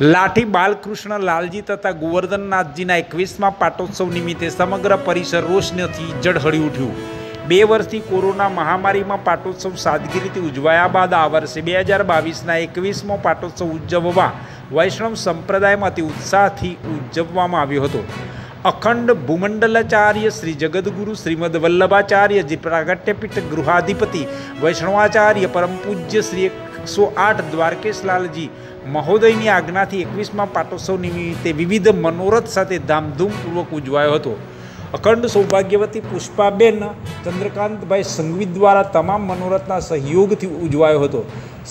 लाठी बालकृष्ण लालजी तथा गोवर्धननाथ जी 21मा पाटोत्सव निमित्ते समग्र परिसर रोशनीथी झळहळी उठ्यो। 2 वर्षथी कोरोना महामारी में पाटोत्सव सादगीरीथी उजवाया बाद आ वर्षे 2022 21मो पाटोत्सव उजववा वैष्णव संप्रदाय में उत्साहथी उजववामां आव्यो हतो। अखंड भूमंडलाचार्य श्रीजगद्गुरु श्रीमदवल्लभाचार्य जी प्रागट्यपीठ गृहाधिपति वैष्णवाचार्य परम पूज्य श्री 108 द्वारकेशलाल जी महोदयनी आज्ञाथी 21मा पाटोत्सव निमित्ते विविध मनोरथ साथे धामधूमपूर्वक उजवायो हतो। अखंड सौभाग्यवती पुष्पाबेन चंद्रकांत भाई संघवी द्वारा तमाम मनोरथना सहयोगथी उजवायो हतो।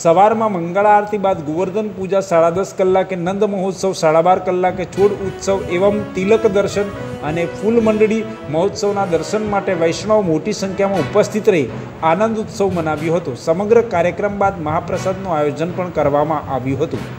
सवारमां मंगल आरती बाद गोवर्धन पूजा 10:30 कलाके, नंद महोत्सव 12:30 कलाके, छोड़ उत्सव एवं तिलक दर्शन अने फूलमंडली महोत्सवना दर्शन माटे वैष्णव मोटी संख्या में उपस्थित रही आनंद उत्सव मनाव्यो हतो। समग्र कार्यक्रम बाद महाप्रसादनुं आयोजन पण करवामां आव्युं हतुं।